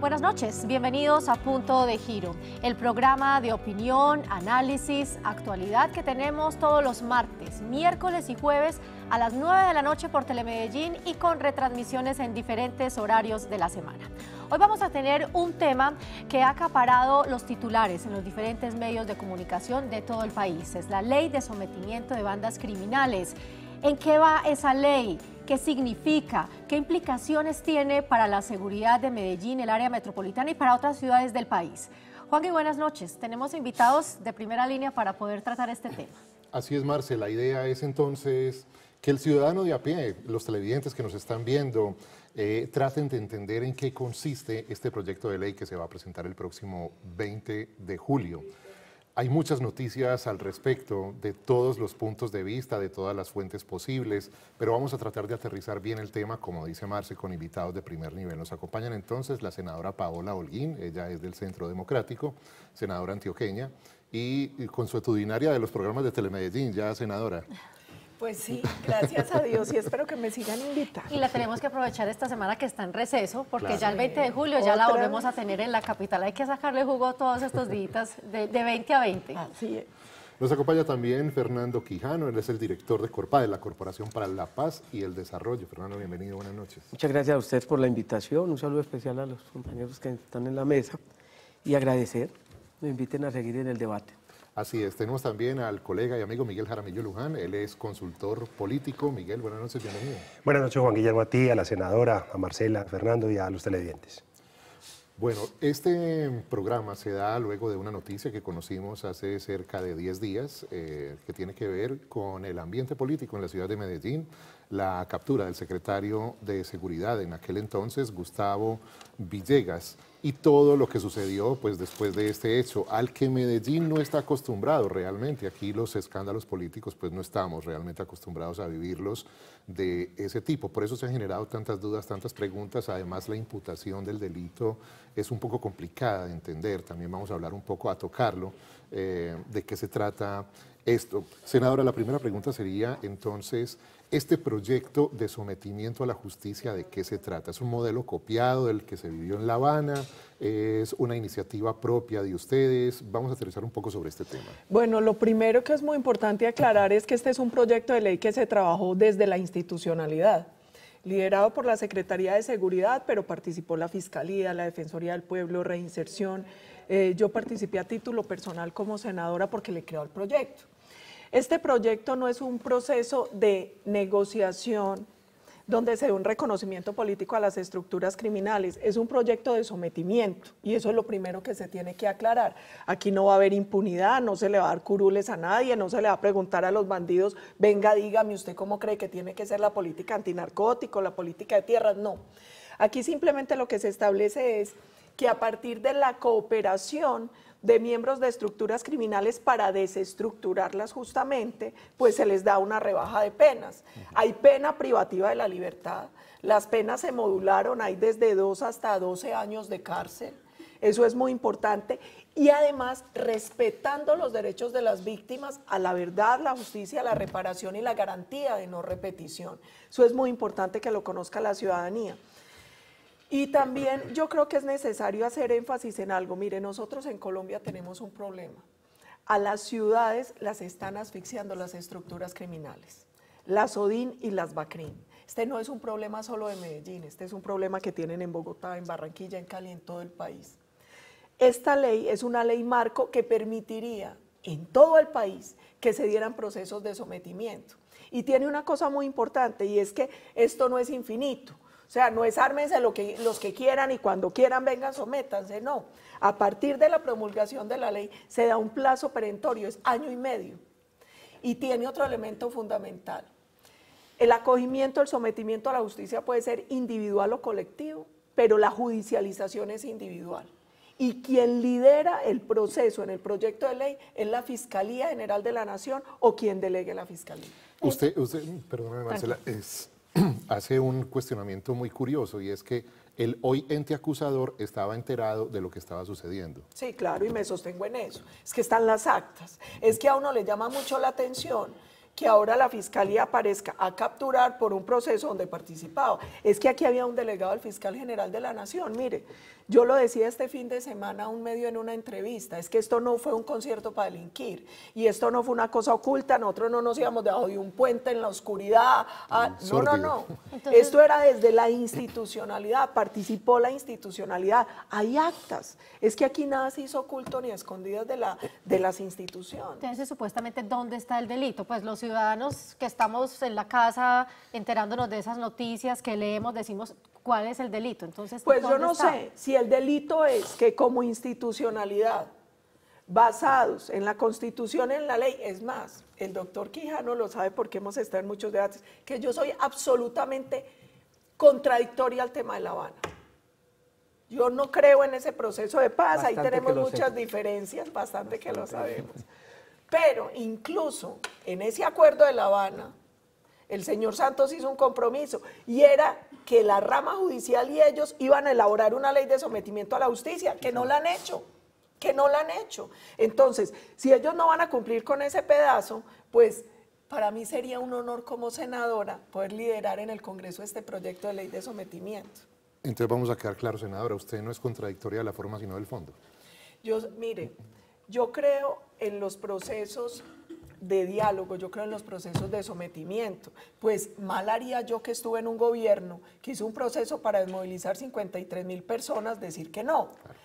Buenas noches, bienvenidos a Punto de Giro, el programa de opinión, análisis, actualidad que tenemos todos los martes, miércoles y jueves a las 9 de la noche por Telemedellín y con retransmisiones en diferentes horarios de la semana. Hoy vamos a tener un tema que ha acaparado los titulares en los diferentes medios de comunicación de todo el país. Es la ley de sometimiento de bandas criminales. ¿En qué va esa ley? ¿Qué significa? ¿Qué implicaciones tiene para la seguridad de Medellín, el área metropolitana y para otras ciudades del país? Juanqui, buenas noches. Tenemos invitados de primera línea para poder tratar este tema. Así es, Marce. La idea es entonces que el ciudadano de a pie, los televidentes que nos están viendo, traten de entender en qué consiste este proyecto de ley que se va a presentar el próximo 20 de julio. Hay muchas noticias al respecto de todos los puntos de vista, de todas las fuentes posibles, pero vamos a tratar de aterrizar bien el tema, como dice Marce, con invitados de primer nivel. Nos acompañan entonces la senadora Paola Holguín, ella es del Centro Democrático, senadora antioqueña y consuetudinaria de los programas de Telemedellín, ya senadora. Pues sí, gracias a Dios y espero que me sigan invitando. Y la tenemos que aprovechar esta semana que está en receso, porque claro, ya el 20 de julio ya la volvemos a tener en la capital. Hay que sacarle jugo a todos estos días de 20 a 20. Así es. Nos acompaña también Fernando Quijano, él es el director de CORPADE, la Corporación para la Paz y el Desarrollo. Fernando, bienvenido, buenas noches. Muchas gracias a ustedes por la invitación, un saludo especial a los compañeros que están en la mesa y agradecer, me inviten a seguir en el debate. Así es, tenemos también al colega y amigo Miguel Jaramillo Luján, él es consultor político. Miguel, buenas noches, bienvenido. Buenas noches, Juan Guillermo, a ti, a la senadora, a Marcela, a Fernando y a los televidentes. Bueno, este programa se da luego de una noticia que conocimos hace cerca de 10 días, que tiene que ver con el ambiente político en la ciudad de Medellín, la captura del secretario de Seguridad en aquel entonces, Gustavo Villegas, y todo lo que sucedió pues, después de este hecho, al que Medellín no está acostumbrado realmente. Aquí los escándalos políticos pues, no estamos realmente acostumbrados a vivirlos de ese tipo. Por eso se han generado tantas dudas, tantas preguntas. Además, la imputación del delito es un poco complicada de entender. También vamos a hablar un poco, a tocarlo, de qué se trata esto. Senadora, la primera pregunta sería entonces, este proyecto de sometimiento a la justicia, ¿de qué se trata? ¿Es un modelo copiado del que se vivió en La Habana? ¿Es una iniciativa propia de ustedes? Vamos a aterrizar un poco sobre este tema. Bueno, lo primero que es muy importante aclarar es que este es un proyecto de ley que se trabajó desde la institucionalidad, liderado por la Secretaría de Seguridad, pero participó la Fiscalía, la Defensoría del Pueblo, Reinserción. Yo participé a título personal como senadora porque le creo al proyecto. Este proyecto no es un proceso de negociación donde se dé un reconocimiento político a las estructuras criminales, es un proyecto de sometimiento y eso es lo primero que se tiene que aclarar. Aquí no va a haber impunidad, no se le va a dar curules a nadie, no se le va a preguntar a los bandidos, venga, dígame usted cómo cree que tiene que ser la política antinarcótico, la política de tierras, no. Aquí simplemente lo que se establece es que a partir de la cooperación de miembros de estructuras criminales para desestructurarlas justamente, pues se les da una rebaja de penas. Hay pena privativa de la libertad, las penas se modularon, hay desde 2 hasta 12 años de cárcel, eso es muy importante, y además respetando los derechos de las víctimas a la verdad, la justicia, la reparación y la garantía de no repetición. Eso es muy importante que lo conozca la ciudadanía. Y también yo creo que es necesario hacer énfasis en algo. Mire, nosotros en Colombia tenemos un problema. A las ciudades las están asfixiando las estructuras criminales, las ODIN y las BACRIN. Este no es un problema solo de Medellín, este es un problema que tienen en Bogotá, en Barranquilla, en Cali, en todo el país. Esta ley es una ley marco que permitiría en todo el país que se dieran procesos de sometimiento. Y tiene una cosa muy importante y es que esto no es infinito. O sea, no es ármense los que quieran y cuando quieran vengan, sométanse, no. A partir de la promulgación de la ley se da un plazo perentorio, es año y medio. Y tiene otro elemento fundamental. El acogimiento, el sometimiento a la justicia puede ser individual o colectivo, pero la judicialización es individual. Y quien lidera el proceso en el proyecto de ley es la Fiscalía General de la Nación o quien delegue la Fiscalía. Usted perdóname Marcela, hace un cuestionamiento muy curioso y es que el hoy ente acusador estaba enterado de lo que estaba sucediendo. Sí, claro, y me sostengo en eso. Es que están las actas. Es que a uno le llama mucho la atención que ahora la Fiscalía aparezca a capturar por un proceso donde participaba. Es que aquí había un delegado del Fiscal General de la Nación. Mire, yo lo decía este fin de semana a un medio en una entrevista, es que esto no fue un concierto para delinquir, y esto no fue una cosa oculta, nosotros no nos íbamos debajo de un puente en la oscuridad. No, no, no. Entonces, esto era desde la institucionalidad, participó la institucionalidad. Hay actas, es que aquí nada se hizo oculto ni escondido de las instituciones. Entonces, supuestamente, ¿dónde está el delito? Pues los ciudadanos que estamos en la casa enterándonos de esas noticias que leemos, decimos, ¿cuál es el delito? Entonces, pues yo no sé si el delito es que como institucionalidad, basados en la Constitución, en la ley, es más, el doctor Quijano lo sabe porque hemos estado en muchos debates, que yo soy absolutamente contradictoria al tema de La Habana. Yo no creo en ese proceso de paz, bastante ahí tenemos muchas diferencias, bastante que lo sabemos. Pero incluso en ese acuerdo de La Habana, el señor Santos hizo un compromiso y era que la rama judicial y ellos iban a elaborar una ley de sometimiento a la justicia, que no la han hecho, que no la han hecho. Entonces, si ellos no van a cumplir con ese pedazo, pues para mí sería un honor como senadora poder liderar en el Congreso este proyecto de ley de sometimiento. Entonces vamos a quedar claros, senadora, usted no es contradictoria de la forma sino del fondo. Yo, mire, yo creo en los procesos de diálogo, yo creo en los procesos de sometimiento, pues mal haría yo que estuve en un gobierno que hizo un proceso para desmovilizar 53.000 personas, decir que no. Claro.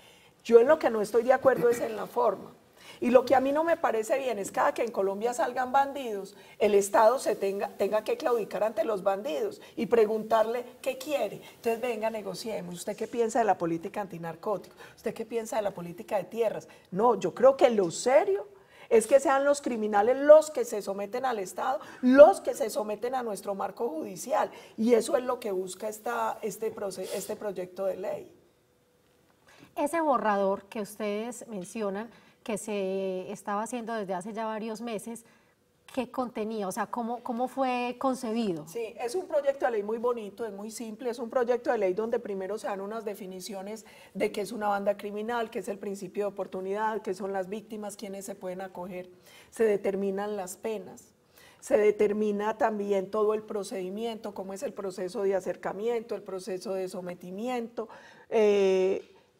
Yo en lo que no estoy de acuerdo es en la forma, y lo que a mí no me parece bien es cada que en Colombia salgan bandidos, el Estado se tenga que claudicar ante los bandidos y preguntarle qué quiere. Entonces venga, negociemos, ¿usted qué piensa de la política antinarcótico? ¿Usted qué piensa de la política de tierras? No, yo creo que lo serio es que sean los criminales los que se someten al Estado, los que se someten a nuestro marco judicial, y eso es lo que busca este proyecto de ley. Ese borrador que ustedes mencionan, que se estaba haciendo desde hace ya varios meses, ¿qué contenía? O sea, ¿cómo fue concebido? Sí, es un proyecto de ley muy bonito, es muy simple, es un proyecto de ley donde primero se dan unas definiciones de qué es una banda criminal, qué es el principio de oportunidad, qué son las víctimas, quiénes se pueden acoger, se determinan las penas. Se determina también todo el procedimiento, cómo es el proceso de acercamiento, el proceso de sometimiento,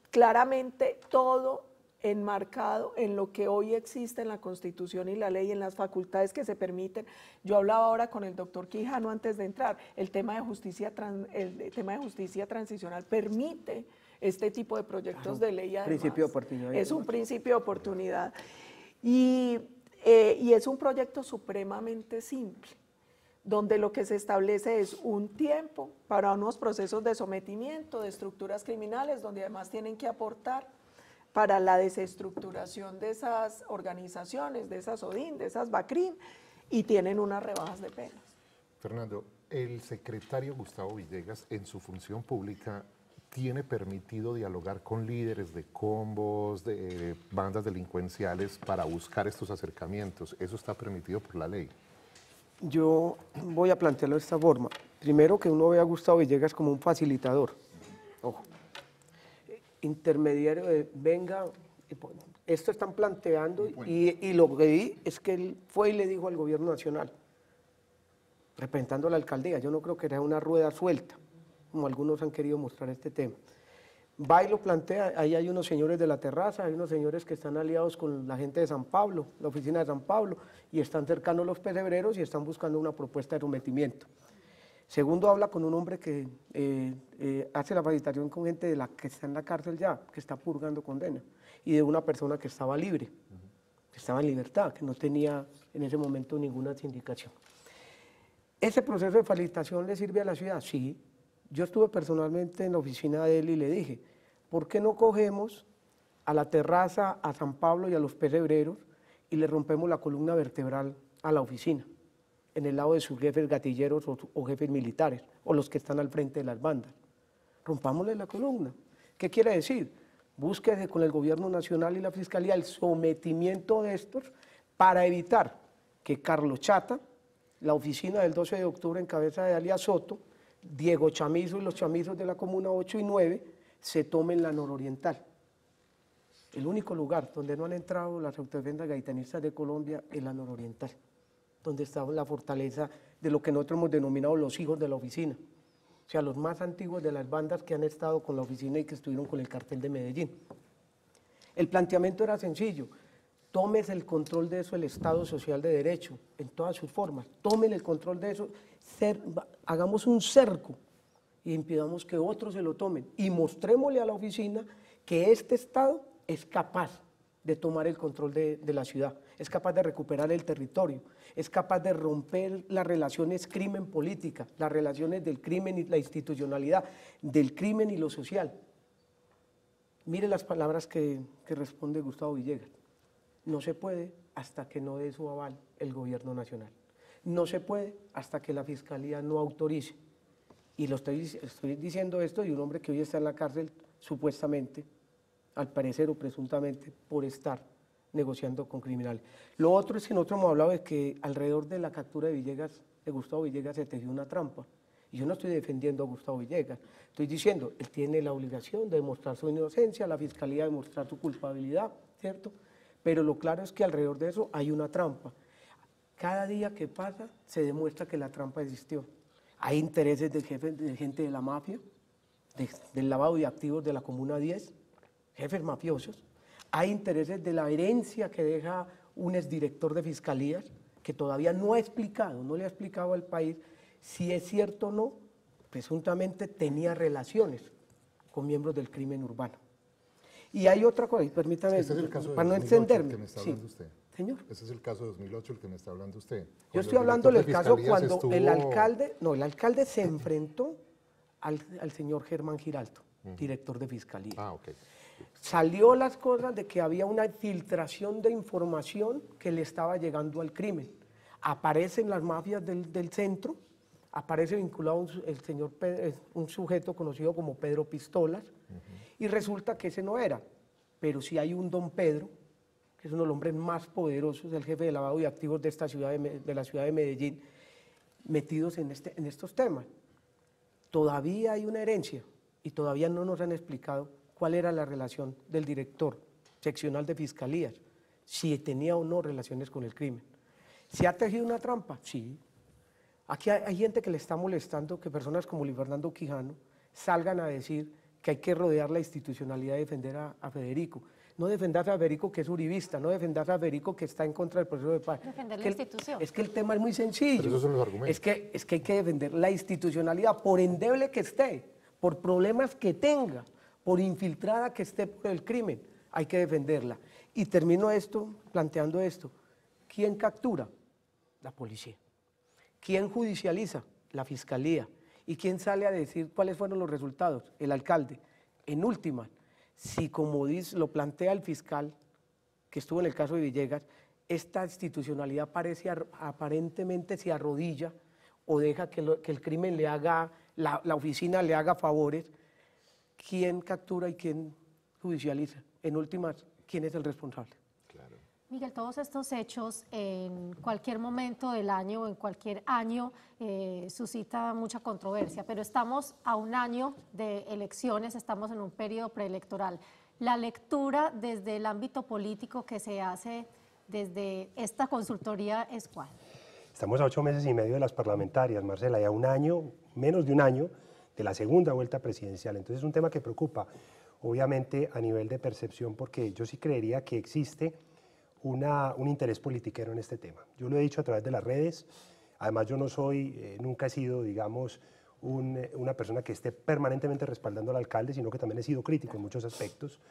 claramente todo enmarcado en lo que hoy existe en la Constitución y la ley, en las facultades que se permiten. Yo hablaba ahora con el doctor Quijano antes de entrar, el tema de justicia transicional permite este tipo de proyectos de ley, además. Principio de oportunidad. Es un principio de oportunidad. Y es un proyecto supremamente simple, donde lo que se establece es un tiempo para unos procesos de sometimiento de estructuras criminales, donde además tienen que aportar para la desestructuración de esas organizaciones, de esas ODIN, de esas BACRIM, y tienen unas rebajas de penas. Fernando, el secretario Gustavo Villegas en su función pública tiene permitido dialogar con líderes de combos, de bandas delincuenciales para buscar estos acercamientos. ¿Eso está permitido por la ley? Yo voy a plantearlo de esta forma. Primero, que uno ve a Gustavo Villegas como un facilitador. Ojo. Intermediario de, venga, esto están planteando, y lo que vi es que él fue y le dijo al gobierno nacional, representando a la alcaldía, yo no creo que era una rueda suelta, como algunos han querido mostrar este tema. Va y lo plantea, ahí hay unos señores de La Terraza, hay unos señores que están aliados con la gente de San Pablo, la oficina de San Pablo, y están cercanos los pesebreros y están buscando una propuesta de sometimiento. Segundo, habla con un hombre que hace la facilitación con gente de la que está en la cárcel ya, que está purgando condena, y de una persona que estaba libre, que estaba en libertad, que no tenía en ese momento ninguna sindicación. ¿Ese proceso de facilitación le sirve a la ciudad? Sí. Yo estuve personalmente en la oficina de él y le dije, ¿por qué no cogemos a La Terraza, a San Pablo y a los pesebreros y le rompemos la columna vertebral a la oficina? En el lado de sus jefes gatilleros o jefes militares, o los que están al frente de las bandas. Rompámosle la columna. ¿Qué quiere decir? Búsquese con el gobierno nacional y la fiscalía el sometimiento de estos para evitar que Carlos Chata, la oficina del 12 de octubre en cabeza de Dalia Soto, Diego Chamizo y los chamizos de la Comuna 8 y 9 se tomen la nororiental. El único lugar donde no han entrado las autodefensas gaitanistas de Colombia es la nororiental. donde está la fortaleza de lo que nosotros hemos denominado los hijos de la oficina. O sea, los más antiguos de las bandas que han estado con la oficina y que estuvieron con el cartel de Medellín. El planteamiento era sencillo: tomes el control de eso, el Estado Social de Derecho, en todas sus formas, tomen el control de eso, hagamos un cerco y impidamos que otros se lo tomen, y mostrémosle a la oficina que este Estado es capaz de tomar el control de la ciudad, es capaz de recuperar el territorio, es capaz de romper las relaciones crimen-política, las relaciones del crimen y la institucionalidad, del crimen y lo social. Mire las palabras que responde Gustavo Villegas: no se puede hasta que no dé su aval el gobierno nacional, no se puede hasta que la fiscalía no autorice. Y lo estoy diciendo esto de un hombre que hoy está en la cárcel, supuestamente, al parecer o presuntamente, por estar negociando con criminales. Lo otro es que nosotros hemos hablado de que alrededor de la captura de Villegas, de Gustavo Villegas, se tejió una trampa. Y yo no estoy defendiendo a Gustavo Villegas, estoy diciendo, él tiene la obligación de demostrar su inocencia, la fiscalía de demostrar su culpabilidad, ¿cierto? Pero lo claro es que alrededor de eso hay una trampa. Cada día que pasa se demuestra que la trampa existió. Hay intereses del jefe, de gente de la mafia, del lavado de activos de la Comuna 10, jefes mafiosos, hay intereses de la herencia que deja un exdirector de fiscalías que todavía no ha explicado, no le ha explicado al país si es cierto o no, presuntamente tenía relaciones con miembros del crimen urbano. Y hay otra cosa, y permítame, este es el caso para no extenderme. Sí, señor. Ese es el caso de 2008 el que me está hablando usted. Yo estoy hablando del caso cuando el alcalde se enfrentó al señor Germán Giraldo, director de fiscalía. Ah, ok. Salió las cosas de que había una filtración de información que le estaba llegando al crimen. Aparecen las mafias del centro, aparece vinculado un sujeto conocido como Pedro Pistolas, y resulta que ese no era, pero sí hay un don Pedro, que es uno de los hombres más poderosos, el jefe de lavado de activos de esta ciudad de la ciudad de Medellín, metidos en estos temas. Todavía hay una herencia y todavía no nos han explicado cuál era la relación del director seccional de fiscalías, si tenía o no relaciones con el crimen. ¿Se ha tejido una trampa? Sí. Aquí hay gente que le está molestando que personas como Luis Fernando Quijano salgan a decir que hay que rodear la institucionalidad y defender a Federico. No defendas a Federico, que es uribista, no defendas a Federico, que está en contra del proceso de paz. Defender la institución. Es que el tema es muy sencillo. Pero esos son los argumentos. Es que hay que defender la institucionalidad, por endeble que esté, por problemas que tenga, por infiltrada que esté por el crimen, hay que defenderla. Y termino planteando esto: ¿quién captura? La policía. ¿Quién judicializa? La fiscalía. ¿Y quién sale a decir cuáles fueron los resultados? El alcalde. En última, si como lo plantea el fiscal, que estuvo en el caso de Villegas, esta institucionalidad aparentemente se arrodilla o deja que el crimen le haga, la oficina le haga favores, ¿quién captura y quién judicializa? En últimas, ¿quién es el responsable? Claro. Miguel, todos estos hechos en cualquier momento del año o en cualquier año suscita mucha controversia, pero estamos a un año de elecciones, estamos en un periodo preelectoral. La lectura desde el ámbito político que se hace desde esta consultoría es ¿cuál? Estamos a 8 meses y medio de las parlamentarias, Marcela, y a un año, menos de un año, de la segunda vuelta presidencial. Entonces es un tema que preocupa, obviamente, a nivel de percepción, porque yo sí creería que existe un interés politiquero en este tema. Yo lo he dicho a través de las redes. Además, yo no soy, nunca he sido, digamos, una persona que esté permanentemente respaldando al alcalde, sino que también he sido crítico en muchos aspectos,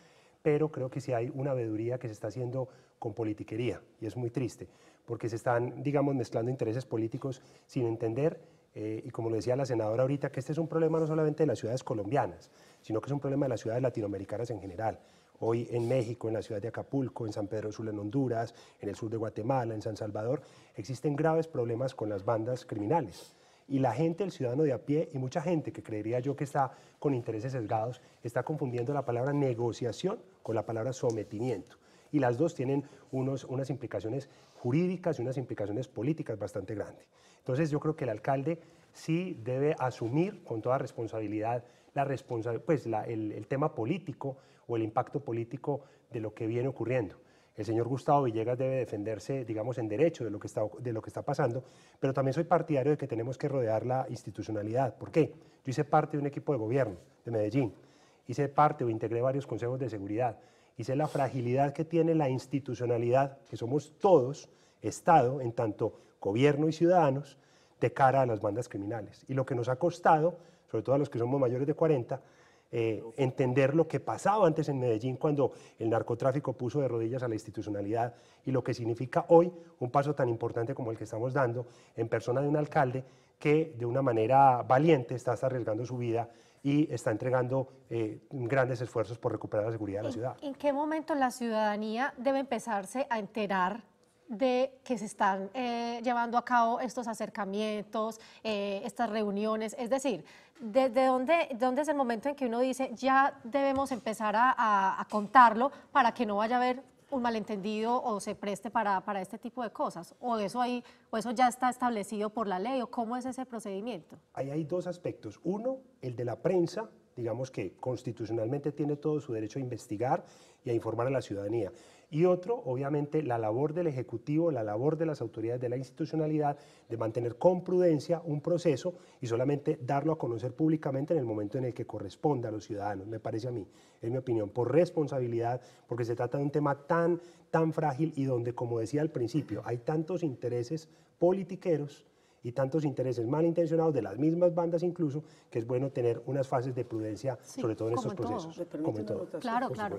pero creo que sí hay una veeduría que se está haciendo con politiquería, y es muy triste, porque se están, digamos, mezclando intereses políticos sin entender, y como lo decía la senadora ahorita, que este es un problema no solamente de las ciudades colombianas, sino que es un problema de las ciudades latinoamericanas en general. Hoy en México, en la ciudad de Acapulco, en San Pedro Sula, en Honduras, en el sur de Guatemala, en San Salvador, existen graves problemas con las bandas criminales. Y la gente, el ciudadano de a pie y mucha gente que creería yo que está con intereses sesgados, está confundiendo la palabra negociación con la palabra sometimiento. Y las dos tienen unas implicaciones jurídicas y unas implicaciones políticas bastante grandes. Entonces yo creo que el alcalde sí debe asumir con toda responsabilidad el tema político o el impacto político de lo que viene ocurriendo. El señor Gustavo Villegas debe defenderse, digamos, en derecho de lo que está pasando, pero también soy partidario de que tenemos que rodear la institucionalidad. ¿Por qué? Yo hice parte de un equipo de gobierno de Medellín, hice parte o integré varios consejos de seguridad, hice la fragilidad que tiene la institucionalidad, que somos todos, Estado, en tanto gobierno y ciudadanos, de cara a las bandas criminales. Y lo que nos ha costado, sobre todo a los que somos mayores de 40, entender lo que pasaba antes en Medellín cuando el narcotráfico puso de rodillas a la institucionalidad y lo que significa hoy un paso tan importante como el que estamos dando en persona de un alcalde que de una manera valiente está arriesgando su vida y está entregando grandes esfuerzos por recuperar la seguridad de la ciudad. ¿En qué momento la ciudadanía debe empezarse a enterar de que se están llevando a cabo estos acercamientos, estas reuniones? Es decir, ¿desde dónde es el momento en que uno dice ya debemos empezar a contarlo para que no vaya a haber un malentendido o se preste para este tipo de cosas? ¿O eso ya está establecido por la ley? ¿O cómo es ese procedimiento? Ahí hay dos aspectos. Uno, el de la prensa, digamos que constitucionalmente tiene todo su derecho a investigar y a informar a la ciudadanía. Y otro, obviamente, la labor del Ejecutivo, la labor de las autoridades de la institucionalidad, de mantener con prudencia un proceso y solamente darlo a conocer públicamente en el momento en el que corresponda a los ciudadanos, me parece a mí, es mi opinión, por responsabilidad, porque se trata de un tema tan frágil y donde, como decía al principio, hay tantos intereses politiqueros y tantos intereses malintencionados de las mismas bandas incluso, que es bueno tener unas fases de prudencia, sí, sobre todo en estos procesos. Como en todo. Claro, claro.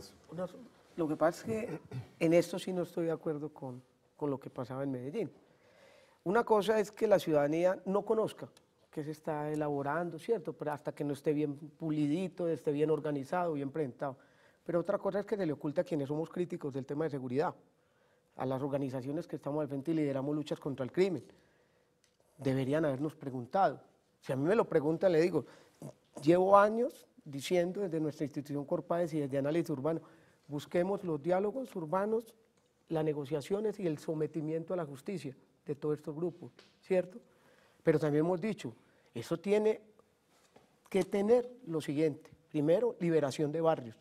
Lo que pasa es que en esto sí no estoy de acuerdo con lo que pasaba en Medellín. Una cosa es que la ciudadanía no conozca que se está elaborando, ¿cierto? Pero hasta que no esté bien pulidito, esté bien organizado, bien presentado. Pero otra cosa es que se le oculta a quienes somos críticos del tema de seguridad, a las organizaciones que estamos al frente y lideramos luchas contra el crimen. Deberían habernos preguntado. Si a mí me lo preguntan, le digo, llevo años diciendo desde nuestra institución Corpades y desde Análisis Urbano, busquemos los diálogos urbanos, las negociaciones y el sometimiento a la justicia de todos estos grupos, ¿cierto? Pero también hemos dicho, eso tiene que tener lo siguiente. Primero, liberación de barrios.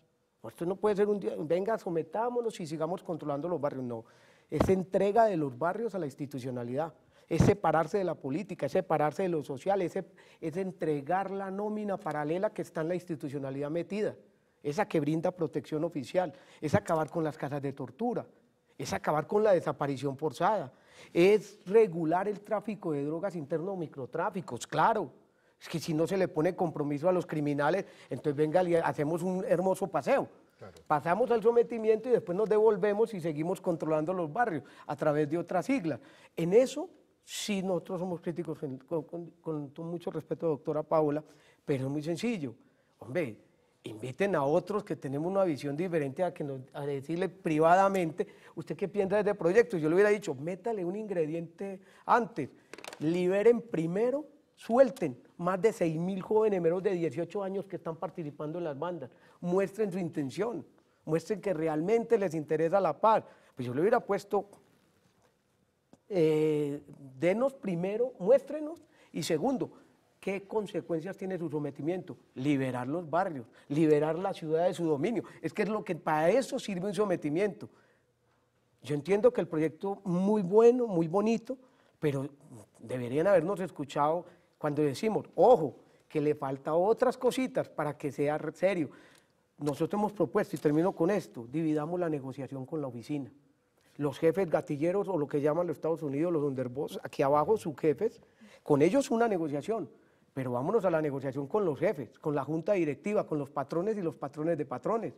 Esto no puede ser un día, venga, sometámonos y sigamos controlando los barrios. No, es entrega de los barrios a la institucionalidad, es separarse de la política, es separarse de lo social, es entregar la nómina paralela que está en la institucionalidad metida. Esa que brinda protección oficial, es acabar con las casas de tortura, es acabar con la desaparición forzada, es regular el tráfico de drogas interno, microtráficos, claro. Es que si no se le pone compromiso a los criminales, entonces venga, hacemos un hermoso paseo. Claro. Pasamos al sometimiento y después nos devolvemos y seguimos controlando los barrios a través de otras siglas. En eso, sí, nosotros somos críticos, con mucho respeto, doctora Paola, pero es muy sencillo. Hombre, inviten a otros que tenemos una visión diferente a decirle privadamente, ¿usted qué piensa de este proyecto? Yo le hubiera dicho, métale un ingrediente antes, liberen primero, suelten más de 6.000 jóvenes menores de 18 años que están participando en las bandas, muestren su intención, muestren que realmente les interesa la paz. Pues yo le hubiera puesto, denos primero, muéstrenos, y segundo, ¿qué consecuencias tiene su sometimiento? Liberar los barrios, liberar la ciudad de su dominio. Es que es lo que para eso sirve un sometimiento. Yo entiendo que el proyecto muy bueno, muy bonito, pero deberían habernos escuchado cuando decimos, ojo, que le faltan otras cositas para que sea serio. Nosotros hemos propuesto, y termino con esto, dividamos la negociación con la oficina. Los jefes gatilleros, o lo que llaman los Estados Unidos, los underboss, aquí abajo, sus jefes, con ellos una negociación. Pero vámonos a la negociación con los jefes, con la junta directiva, con los patrones y los patrones de patrones.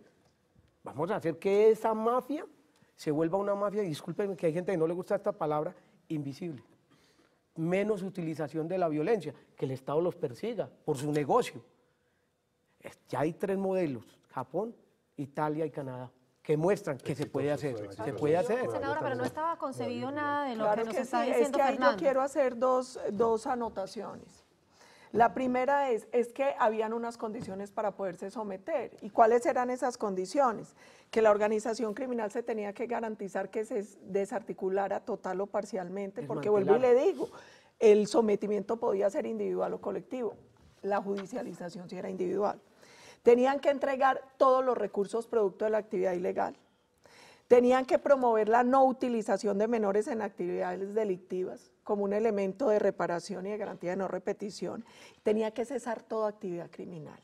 Vamos a hacer que esa mafia se vuelva una mafia, discúlpenme que hay gente que no le gusta esta palabra, invisible. Menos utilización de la violencia, que el Estado los persiga por su negocio. Ya hay 3 modelos, Japón, Italia y Canadá, que muestran que se puede hacer, se puede hacer. Senadora, pero no estaba concebido nada de lo que nos está diciendo Fernando. Yo quiero hacer dos anotaciones. La primera es que habían unas condiciones para poderse someter. ¿Y cuáles eran esas condiciones? Que la organización criminal se tenía que garantizar que se desarticulara total o parcialmente, porque vuelvo y le digo, el sometimiento podía ser individual o colectivo, la judicialización sí era individual. Tenían que entregar todos los recursos producto de la actividad ilegal. Tenían que promover la no utilización de menores en actividades delictivas como un elemento de reparación y de garantía de no repetición. Tenía que cesar toda actividad criminal.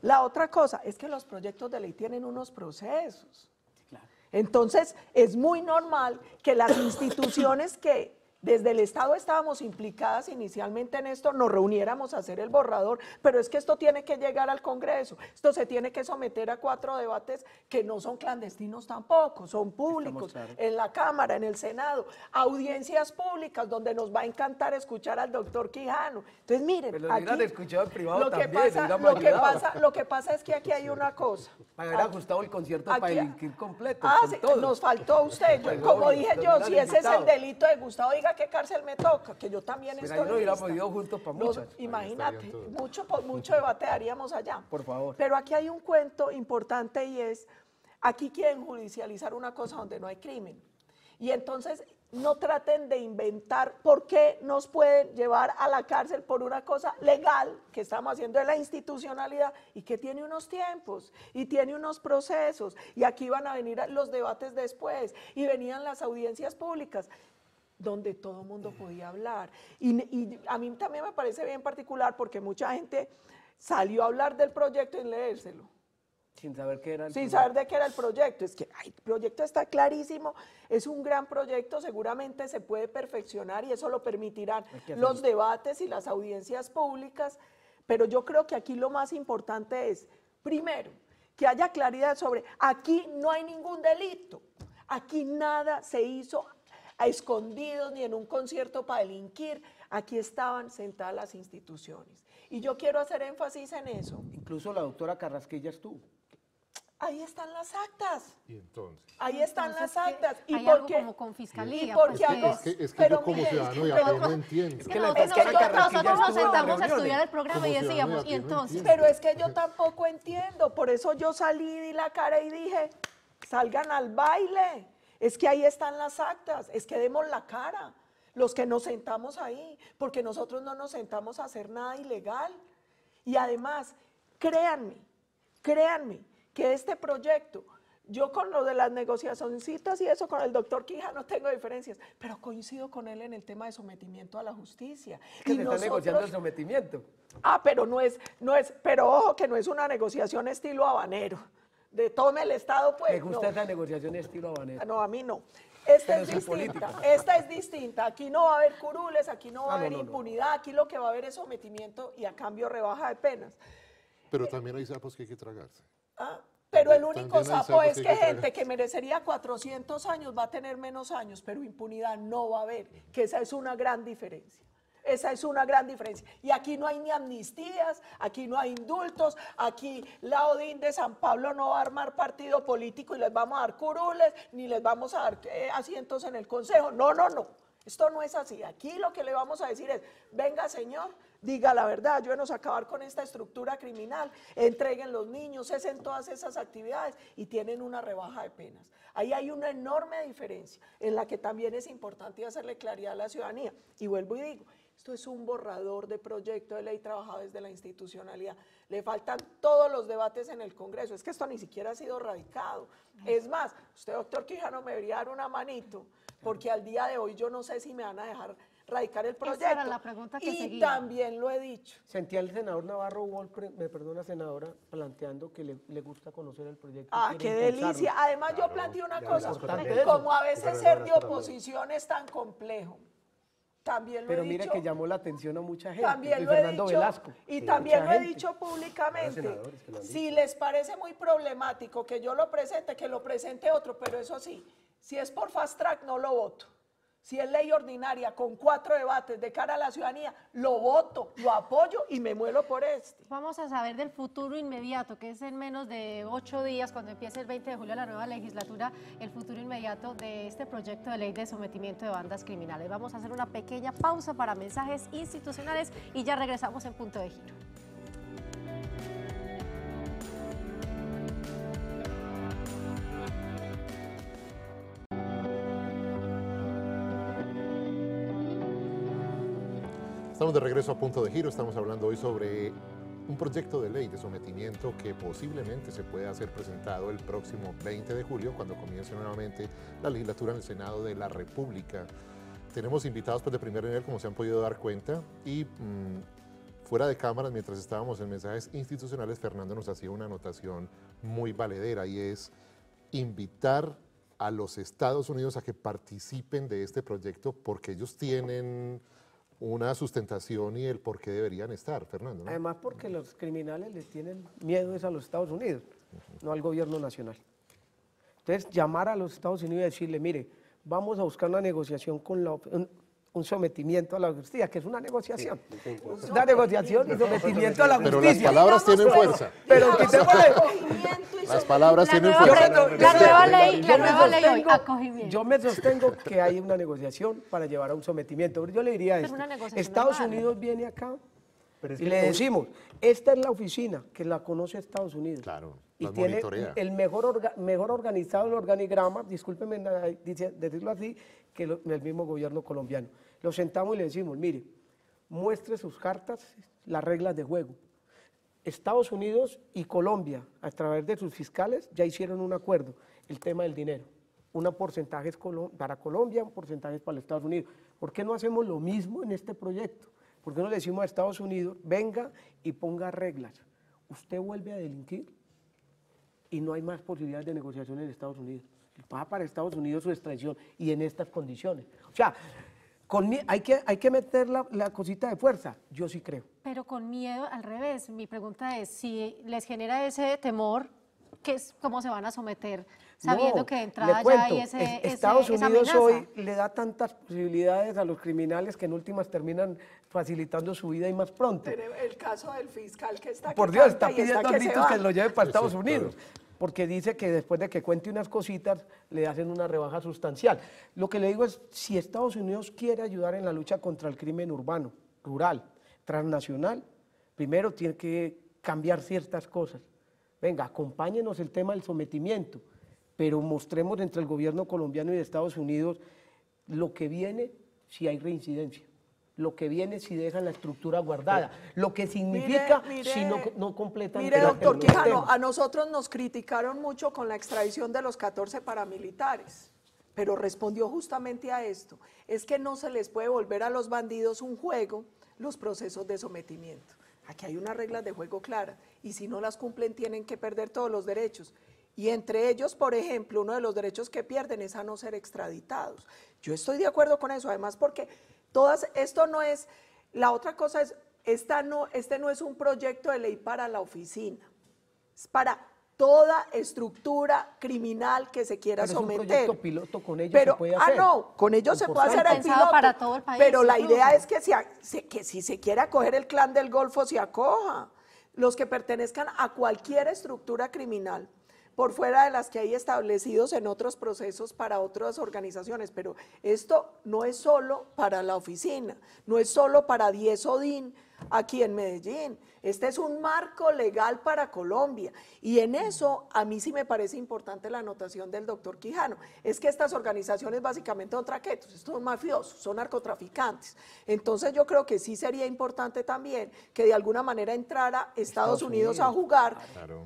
La otra cosa es que los proyectos de ley tienen unos procesos. Claro. Entonces, es muy normal que las instituciones que desde el Estado estábamos implicadas inicialmente en esto, nos reuniéramos a hacer el borrador, pero es que esto tiene que llegar al Congreso, esto se tiene que someter a 4 debates que no son clandestinos tampoco, son públicos, en la Cámara, en el Senado, audiencias públicas donde nos va a encantar escuchar al doctor Quijano. Entonces, miren, pero aquí han escuchado en privado lo que pasa es que aquí hay una cosa. Me hubiera gustado el concierto para delinquir completo. Nos faltó a usted, como dije yo, si ese es el delito de Gustavo, diga qué cárcel me toca, que yo también estoy no hubiéramos ido juntos para muchas. No, imagínate, mucho debate haríamos allá. Por favor. Pero aquí hay un cuento importante y es, aquí quieren judicializar una cosa donde no hay crimen. Y entonces no traten de inventar por qué nos pueden llevar a la cárcel por una cosa legal que estamos haciendo de la institucionalidad y que tiene unos tiempos y tiene unos procesos. Y aquí van a venir los debates después y venían las audiencias públicas, donde todo el mundo podía hablar. Y a mí también me parece bien particular porque mucha gente salió a hablar del proyecto y leérselo. Sin saber qué era el proyecto. Sin saber de qué era el proyecto. Es que el proyecto está clarísimo, es un gran proyecto, seguramente se puede perfeccionar y eso lo permitirán los debates y las audiencias públicas, pero yo creo que aquí lo más importante es, primero, que haya claridad sobre, aquí no hay ningún delito, aquí nada se hizo a escondidos ni en un concierto para delinquir, aquí estaban sentadas las instituciones. Y yo quiero hacer énfasis en eso. Incluso la doctora Carrasquilla estuvo. Ahí están las actas. ¿Y entonces? Ahí están entonces, las actas. ¿Y hay algo como con fiscalía? Porque es que yo como ciudadano ya no entiendo. Es que nosotros nos sentamos a estudiar el programa y decíamos, y entonces. Pero es que yo tampoco entiendo, por eso yo salí, di la cara y dije, salgan al baile. Es que ahí están las actas, es que demos la cara, los que nos sentamos ahí, porque nosotros no nos sentamos a hacer nada ilegal. Y además, créanme que este proyecto, yo con lo de las negociacioncitas y eso con el doctor Quijano tengo diferencias, pero coincido con él en el tema de sometimiento a la justicia. Que se está negociando el sometimiento. Ah, pero pero ojo que no es una negociación estilo habanero. De tome el Estado, pues. Me gusta esa negociación estilo habanero. No, a mí no. Esta es distinta, Aquí no va a haber curules, aquí no va a haber impunidad, aquí lo que va a haber es sometimiento y a cambio rebaja de penas. Pero también hay sapos que hay que tragarse. Ah, pero el único sapo es que gente que merecería 400 años va a tener menos años, pero impunidad no va a haber, que esa es una gran diferencia. Esa es una gran diferencia. Y aquí no hay ni amnistías, aquí no hay indultos, aquí la ODIN de San Pablo no va a armar partido político y les vamos a dar curules, ni les vamos a dar asientos en el Consejo. No. Esto no es así. Aquí lo que le vamos a decir es, venga señor, diga la verdad, ayúdenos a acabar con esta estructura criminal, entreguen los niños, cesen todas esas actividades y tienen una rebaja de penas. Ahí hay una enorme diferencia en la que también es importante hacerle claridad a la ciudadanía. Y vuelvo y digo, esto es un borrador de proyecto de ley trabajado desde la institucionalidad. Le faltan todos los debates en el Congreso. Es que esto ni siquiera ha sido radicado. Es más, usted, doctor Quijano, me debería dar una manito, porque al día de hoy yo no sé si me van a dejar radicar el proyecto. Esa era la pregunta que seguía. Y también lo he dicho. Sentía el senador Navarro Wolper, me perdona senadora, planteando que le gusta conocer el proyecto. Ah, qué delicia. Además yo planteé una cosa, como a veces ser de oposición es tan complejo. También lo Pero mire que llamó la atención a mucha gente, también lo Fernando Velasco. Y también lo he dicho públicamente, si les parece muy problemático que yo lo presente, que lo presente otro, pero eso sí, si es por fast track no lo voto. Si es ley ordinaria con 4 debates de cara a la ciudadanía, lo voto, lo apoyo y me muero por este. Vamos a saber del futuro inmediato, que es en menos de 8 días, cuando empiece el 20 de julio la nueva legislatura, el futuro inmediato de este proyecto de ley de sometimiento de bandas criminales. Vamos a hacer una pequeña pausa para mensajes institucionales y ya regresamos en Punto de Giro. Estamos de regreso a Punto de Giro, estamos hablando hoy sobre un proyecto de ley de sometimiento que posiblemente se pueda ser presentado el próximo 20 de julio, cuando comience nuevamente la legislatura en el Senado de la República. Tenemos invitados pues, de primer nivel, como se han podido dar cuenta, y fuera de cámaras, mientras estábamos en mensajes institucionales, Fernando nos hacía una anotación muy valedera, y es invitar a los Estados Unidos a que participen de este proyecto porque ellos tienen una sustentación y el por qué deberían estar, Fernando, ¿no? Además porque los criminales les tienen miedo es a los Estados Unidos, no al gobierno nacional. Entonces llamar a los Estados Unidos y decirle, mire, vamos a buscar una negociación con la un sometimiento a la justicia, que es una negociación. Sí, sí, una negociación y sometimiento a la justicia. Pero las palabras tienen fuerza. Pero las palabras tienen fuerza. Yo me sostengo que hay una negociación para llevar a un sometimiento. Yo le diría esto. Estados Unidos viene acá y le decimos, esta es la oficina que la conoce Estados Unidos. Claro. Y tiene el mejor organizado el organigrama, discúlpenme decirlo así, que el mismo gobierno colombiano. Lo sentamos y le decimos, mire, muestre sus cartas, las reglas de juego. Estados Unidos y Colombia, a través de sus fiscales, ya hicieron un acuerdo, el tema del dinero. Un porcentaje para Colombia, un porcentaje para Estados Unidos. ¿Por qué no hacemos lo mismo en este proyecto? ¿Por qué no le decimos a Estados Unidos, venga y ponga reglas? Usted vuelve a delinquir y no hay más posibilidades de negociación en Estados Unidos. Va para Estados Unidos su extradición y en estas condiciones. O sea, hay que meter la cosita de fuerza, yo sí creo. Pero con miedo, al revés, mi pregunta es, si les genera ese temor, ¿cómo se van a someter? Sabiendo que de entrada ya hay ese Estados Unidos hoy le da tantas posibilidades a los criminales que en últimas terminan facilitando su vida y más pronto. Pero el caso del fiscal que está... Por Dios, está pidiendo a que lo lleve para Estados Unidos. Porque dice que después de que cuente unas cositas, le hacen una rebaja sustancial. Lo que le digo es, si Estados Unidos quiere ayudar en la lucha contra el crimen urbano, rural, transnacional, primero tiene que cambiar ciertas cosas. Venga, acompáñenos el tema del sometimiento, pero mostremos entre el gobierno colombiano y de Estados Unidos lo que viene si hay reincidencia, lo que viene si dejan la estructura guardada, lo que significa si no completan... Mire, doctor Quijano, a nosotros nos criticaron mucho con la extradición de los 14 paramilitares, pero respondió justamente a esto, es que no se les puede volver a los bandidos un juego los procesos de sometimiento. Aquí hay unas reglas de juego claras, y si no las cumplen tienen que perder todos los derechos. Y entre ellos, por ejemplo, uno de los derechos que pierden es a no ser extraditados. Yo estoy de acuerdo con eso, además porque... esto no es, la otra cosa es, este no es un proyecto de ley para la oficina, es para toda estructura criminal que se quiera someter. Pero es un proyecto piloto, con ellos se puede hacer. Ah, no, con ellos se puede hacer el piloto, para todo el país, pero la idea es que si se quiere acoger el Clan del Golfo, se acoja. Los que pertenezcan a cualquier estructura criminal, por fuera de las que hay establecidos en otros procesos para otras organizaciones, pero esto no es solo para la oficina, no es solo para 10 ODIN aquí en Medellín, este es un marco legal para Colombia, y en eso a mí sí me parece importante la anotación del doctor Quijano, es que estas organizaciones básicamente son traquetos, son mafiosos, son narcotraficantes, entonces yo creo que sí sería importante también que de alguna manera entrara Estados Unidos a jugar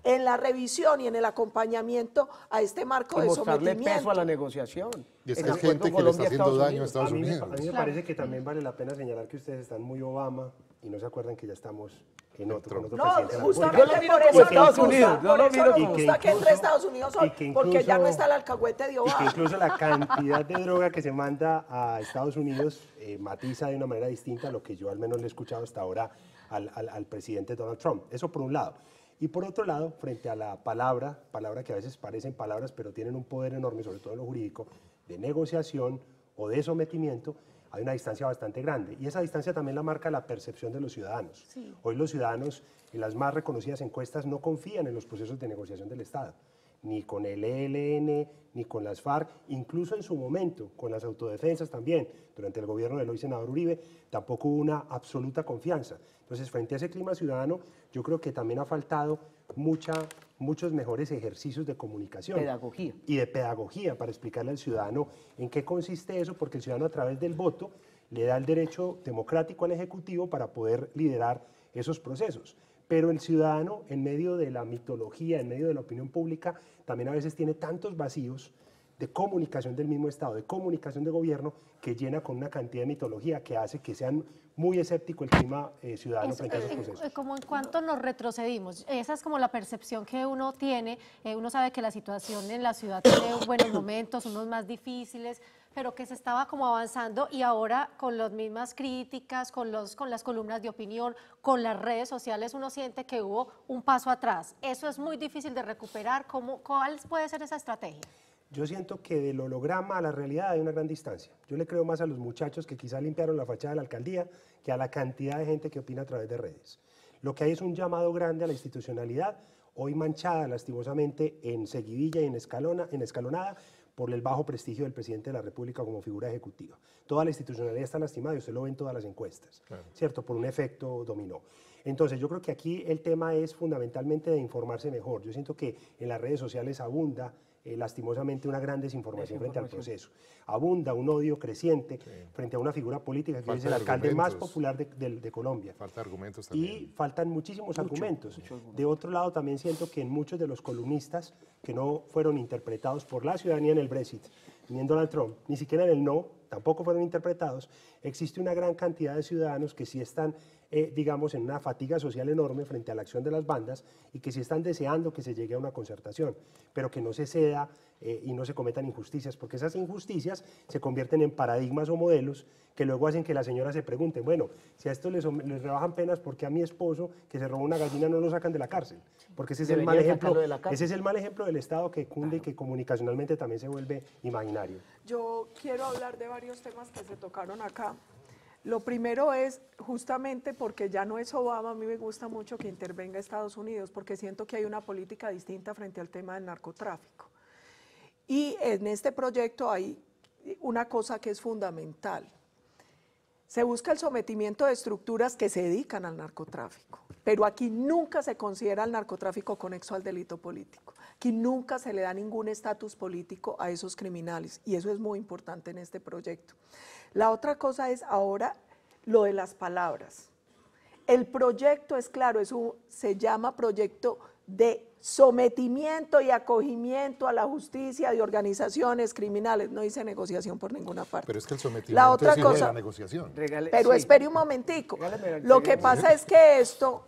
en la revisión y en el acompañamiento a este marco de sometimiento. Mostrarle peso a la negociación. Y es que hay gente que le está haciendo daño a Estados Unidos. A mí me parece que también vale la pena señalar que ustedes están muy Obama y no se acuerdan que ya estamos en otro presidente. No, justamente por eso Estados Unidos. Yo lo miro como que entre Estados Unidos porque ya no está el alcahuete de Obama. Y que incluso la cantidad de droga que se manda a Estados Unidos matiza de una manera distinta a lo que yo al menos le he escuchado hasta ahora al presidente Donald Trump. Eso por un lado. Y por otro lado, frente a la palabra que a veces parecen palabras, pero tienen un poder enorme, sobre todo en lo jurídico, de negociación o de sometimiento, hay una distancia bastante grande. Y esa distancia también la marca la percepción de los ciudadanos. Sí. Hoy los ciudadanos, en las más reconocidas encuestas, no confían en los procesos de negociación del Estado, ni con el ELN, ni con las FARC, incluso en su momento, con las autodefensas también, durante el gobierno del hoy senador Uribe, tampoco hubo una absoluta confianza. Entonces, frente a ese clima ciudadano, yo creo que también ha faltado muchos mejores ejercicios de comunicación. Pedagogía. Y de pedagogía, para explicarle al ciudadano en qué consiste eso, porque el ciudadano a través del voto le da el derecho democrático al Ejecutivo para poder liderar esos procesos. pero el ciudadano, en medio de la mitología, en medio de la opinión pública, también a veces tiene tantos vacíos de comunicación del mismo Estado, de comunicación de gobierno, que llena con una cantidad de mitología que hace que sean muy escéptico el clima ciudadano frente a esos procesos. ¿Como en cuánto nos retrocedimos? Esa es como la percepción que uno tiene. Uno sabe que la situación en la ciudad tiene buenos momentos, unos más difíciles, pero que se estaba como avanzando, y ahora con las mismas críticas, con las columnas de opinión, con las redes sociales, uno siente que hubo un paso atrás. Eso es muy difícil de recuperar. ¿Cuál puede ser esa estrategia? Yo siento que del holograma a la realidad hay una gran distancia. Yo le creo más a los muchachos que quizá limpiaron la fachada de la alcaldía que a la cantidad de gente que opina a través de redes. Lo que hay es un llamado grande a la institucionalidad, hoy manchada lastimosamente en seguidilla y en escalonada por el bajo prestigio del presidente de la República como figura ejecutiva. Toda la institucionalidad está lastimada y usted lo ve en todas las encuestas, claro, ¿cierto? Por un efecto dominó. Entonces yo creo que aquí el tema es fundamentalmente de informarse mejor. Yo siento que en las redes sociales abunda lastimosamente una gran desinformación frente al proceso. Abunda un odio creciente, sí, frente a una figura política que es el alcalde más popular de Colombia. Falta argumentos también. Y faltan muchísimos argumentos. De otro lado, también siento que en muchos de los columnistas que no fueron interpretados por la ciudadanía en el Brexit, ni en Donald Trump, ni siquiera en el no, tampoco fueron interpretados, existe una gran cantidad de ciudadanos que sí están, digamos, en una fatiga social enorme frente a la acción de las bandas y que sí están deseando que se llegue a una concertación, pero que no se ceda y no se cometan injusticias, porque esas injusticias se convierten en paradigmas o modelos que luego hacen que las señoras se pregunten, bueno, si a esto les rebajan penas, ¿por qué a mi esposo que se robó una gallina no lo sacan de la cárcel? Porque ese es el mal ejemplo, del Estado que cunde, claro, y que comunicacionalmente también se vuelve imaginario. Yo quiero hablar de varios temas que se tocaron acá. Lo primero es, justamente porque ya no es Obama, a mí me gusta mucho que intervenga Estados Unidos, porque siento que hay una política distinta frente al tema del narcotráfico. Y en este proyecto hay una cosa que es fundamental. Se busca el sometimiento de estructuras que se dedican al narcotráfico, pero aquí nunca se considera el narcotráfico conexo al delito político. Aquí nunca se le da ningún estatus político a esos criminales, y eso es muy importante en este proyecto. La otra cosa es ahora lo de las palabras. El proyecto es claro, se llama proyecto de sometimiento y acogimiento a la justicia de organizaciones criminales. No dice negociación por ninguna parte. Pero es que el sometimiento la otra es cosa, de la negociación. Pero sí, espere un momentico. Lo que pasa es que esto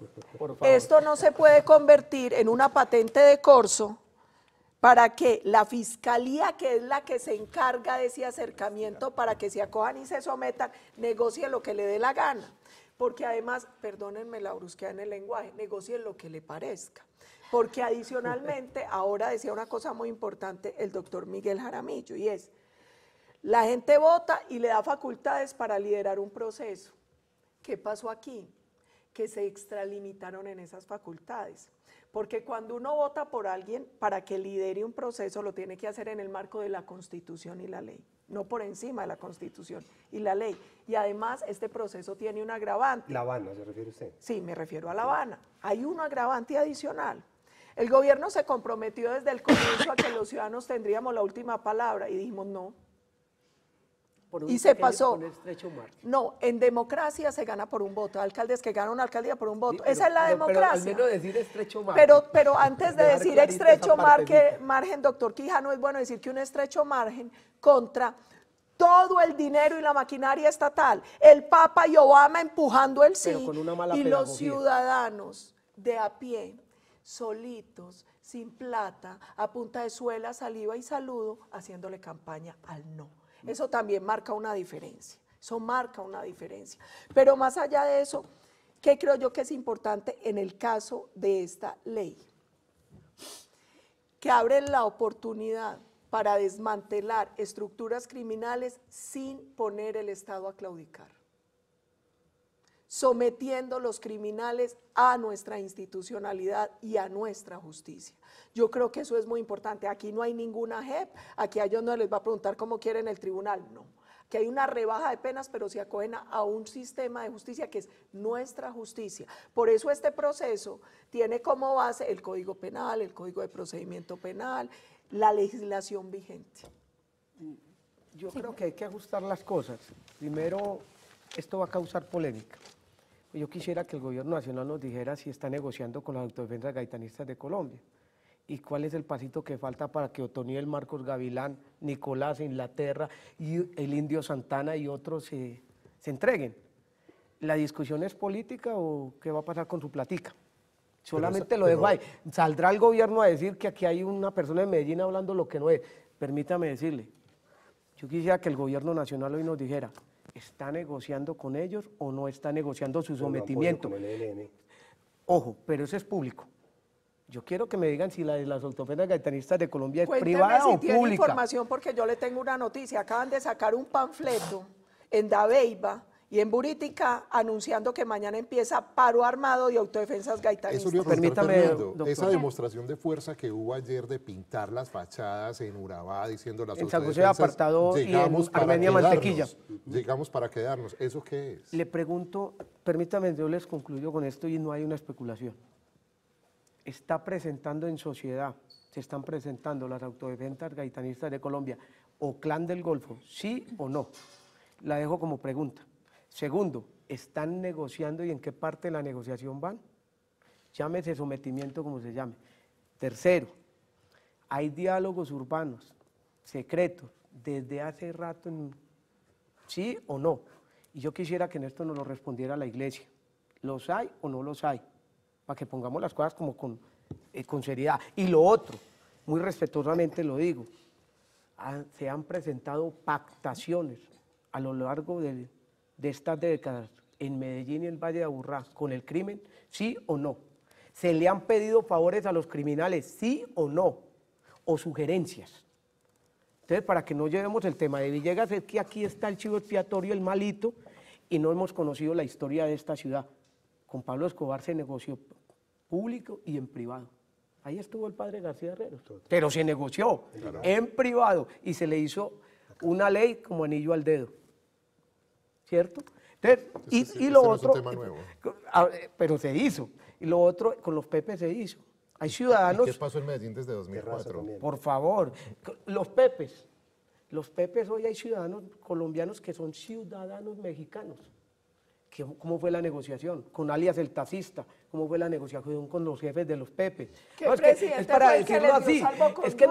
no se puede convertir en una patente de corso para que la fiscalía, que es la que se encarga de ese acercamiento, para que se acojan y se sometan, negocie lo que le dé la gana. Porque además, perdónenme la brusquedad en el lenguaje, negocie lo que le parezca. Porque adicionalmente, ahora decía una cosa muy importante el doctor Miguel Jaramillo, y es, la gente vota y le da facultades para liderar un proceso. ¿Qué pasó aquí? Que se extralimitaron en esas facultades. Porque cuando uno vota por alguien para que lidere un proceso, lo tiene que hacer en el marco de la Constitución y la ley, no por encima de la Constitución y la ley. Y además este proceso tiene un agravante. ¿La Habana se refiere usted? Sí, me refiero a La Habana. Hay un agravante adicional. El gobierno se comprometió desde el comienzo a que los ciudadanos tendríamos la última palabra y dijimos no. Y se pasó. No, en democracia se gana por un voto. Alcaldes que ganan una alcaldía por un voto. Sí, pero, esa es la democracia. Pero al menos decir estrecho margen. Pero antes de decir estrecho margen, doctor Quijano, es bueno decir que un estrecho margen contra todo el dinero y la maquinaria estatal. El Papa y Obama empujando el sí. Pero con una mala pedagogía. Los ciudadanos de a pie, solitos, sin plata, a punta de suela, saliva y saludo, haciéndole campaña al no. Eso también marca una diferencia, eso marca una diferencia. Pero más allá de eso, ¿qué creo yo que es importante en el caso de esta ley? Que abre la oportunidad para desmantelar estructuras criminales sin poner el Estado a claudicar, sometiendo los criminales a nuestra institucionalidad y a nuestra justicia. Yo creo que eso es muy importante. Aquí no hay ninguna JEP, aquí a ellos no les va a preguntar cómo quieren el tribunal, no. Que hay una rebaja de penas, pero se acogen a un sistema de justicia que es nuestra justicia. Por eso este proceso tiene como base el Código Penal, el Código de Procedimiento Penal, la legislación vigente. Yo creo que hay que ajustar las cosas. Primero, esto va a causar polémica. Yo quisiera que el gobierno nacional nos dijera si está negociando con las autodefensas gaitanistas de Colombia y cuál es el pasito que falta para que Otoniel, Marcos Gavilán, Nicolás, Inglaterra y el Indio Santana y otros se entreguen. ¿La discusión es política o qué va a pasar con su platica? Solamente lo dejo ahí. Saldrá el gobierno a decir que aquí hay una persona de Medellín hablando lo que no es. Permítame decirle, yo quisiera que el gobierno nacional hoy nos dijera, ¿está negociando con ellos o no está negociando su sometimiento? Ojo, pero eso es público. Yo quiero que me digan si la de las autodefensas gaitanistas de Colombia es privada o pública. Cuénteme si tiene información, porque yo le tengo una noticia. Acaban de sacar un panfleto en Dabeiba y en Buritica, anunciando que mañana empieza paro armado de autodefensas gaitanistas. Eso, permítame, doctor. Esa demostración de fuerza que hubo ayer de pintar las fachadas en Urabá, diciendo las autodefensas, apartado llegamos, y en Armenia Mantequilla. Llegamos para quedarnos. ¿Eso qué es? Le pregunto, permítame, yo les concluyo con esto y no hay una especulación. Está presentando en sociedad, se están presentando las autodefensas gaitanistas de Colombia o Clan del Golfo, ¿sí o no? La dejo como pregunta. Segundo, ¿están negociando y en qué parte de la negociación van? Llámese sometimiento como se llame. Tercero, hay diálogos urbanos, secretos, desde hace rato, ¿sí o no? Y yo quisiera que en esto nos lo respondiera la Iglesia. ¿Los hay o no los hay? Para que pongamos las cosas como con seriedad. Y lo otro, muy respetuosamente lo digo, se han presentado pactaciones a lo largo de estas décadas en Medellín y el Valle de Aburrá con el crimen, sí o no. ¿Se le han pedido favores a los criminales, sí o no? O sugerencias. Entonces, para que no llevemos el tema de Villegas, es que aquí está el chivo expiatorio, el malito, y no hemos conocido la historia de esta ciudad. Con Pablo Escobar se negoció público y en privado. Ahí estuvo el padre García Herrero, pero se negoció en privado y se le hizo una ley como anillo al dedo. ¿Cierto? Entonces, y lo otro, no es un tema nuevo. Pero se hizo. Y lo otro, con los Pepes se hizo. Hay ciudadanos... ¿Y qué pasó en Medellín desde 2004? Por favor, los Pepes. Los Pepes, hoy hay ciudadanos colombianos que son ciudadanos mexicanos. ¿Cómo fue la negociación? Con alias el taxista. ¿Cómo fue la negociación con los jefes de los Pepes? No, es para decirlo así. Es que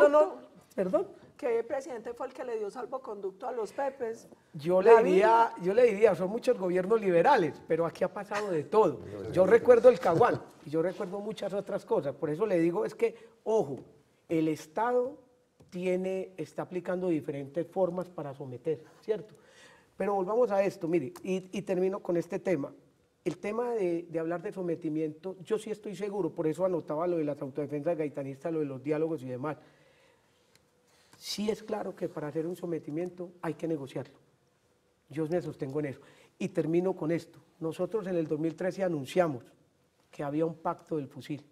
perdón. ¿Qué presidente fue el que le dio salvoconducto a los Pepes? Yo le diría, son muchos gobiernos liberales, pero aquí ha pasado de todo. Yo recuerdo el Caguán y yo recuerdo muchas otras cosas. Por eso le digo, es que, ojo, el Estado está aplicando diferentes formas para someter, ¿cierto? Pero volvamos a esto, mire, y termino con este tema. El tema de hablar de sometimiento, yo sí estoy seguro, por eso anotaba lo de las autodefensas gaitanistas, lo de los diálogos y demás. Sí es claro que para hacer un sometimiento hay que negociarlo. Yo me sostengo en eso. Y termino con esto. Nosotros en el 2013 anunciamos que había un pacto del fusil.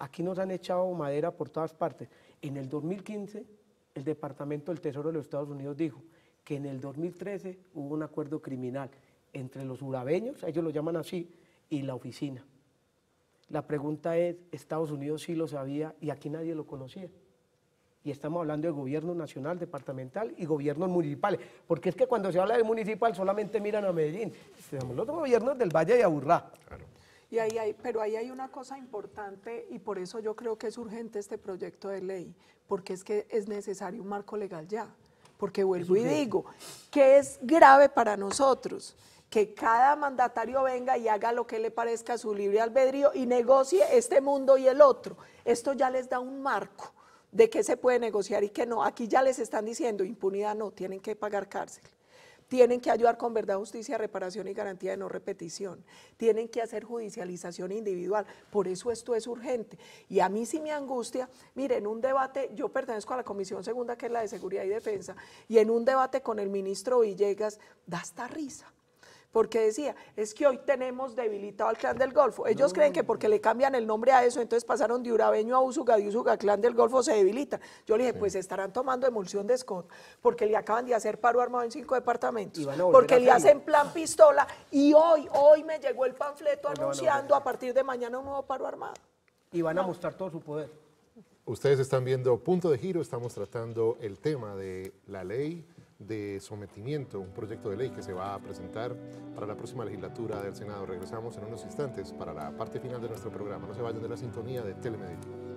Aquí nos han echado madera por todas partes. En el 2015, el Departamento del Tesoro de los Estados Unidos dijo que en el 2013 hubo un acuerdo criminal entre los urabeños, ellos lo llaman así, y la oficina. La pregunta es, Estados Unidos sí lo sabía y aquí nadie lo conocía. Y estamos hablando de gobierno nacional, departamental y gobiernos municipales. Porque es que cuando se habla de municipal solamente miran a Medellín. Estamos los gobiernos del Valle de Aburrá. Claro. Y ahí hay una cosa importante y por eso yo creo que es urgente este proyecto de ley. Porque es que es necesario un marco legal ya. Porque vuelvo y digo, que es grave para nosotros que cada mandatario venga y haga lo que le parezca a su libre albedrío y negocie este mundo y el otro. Esto ya les da un marco de qué se puede negociar y qué no. Aquí ya les están diciendo impunidad no, tienen que pagar cárcel, tienen que ayudar con verdad, justicia, reparación y garantía de no repetición, tienen que hacer judicialización individual, por eso esto es urgente. Y a mí sí me angustia, miren, un debate, yo pertenezco a la Comisión Segunda, que es la de Seguridad y Defensa, y en un debate con el ministro Villegas, da hasta risa. Porque decía, es que hoy tenemos debilitado al Clan del Golfo. Ellos creen que porque le cambian el nombre a eso, entonces pasaron de urabeño a Úsuga, de Úsuga a Clan del Golfo, se debilita. Yo le dije, pues estarán tomando emulsión de Scott, porque le acaban de hacer paro armado en 5 departamentos, porque le hacen plan pistola, y hoy me llegó el panfleto anunciando a partir de mañana un nuevo paro armado. Y van a mostrar todo su poder. Ustedes están viendo Punto de Giro, estamos tratando el tema de la ley de sometimiento, un proyecto de ley que se va a presentar para la próxima legislatura del Senado. Regresamos en unos instantes para la parte final de nuestro programa. No se vayan de la sintonía de Telemedellín.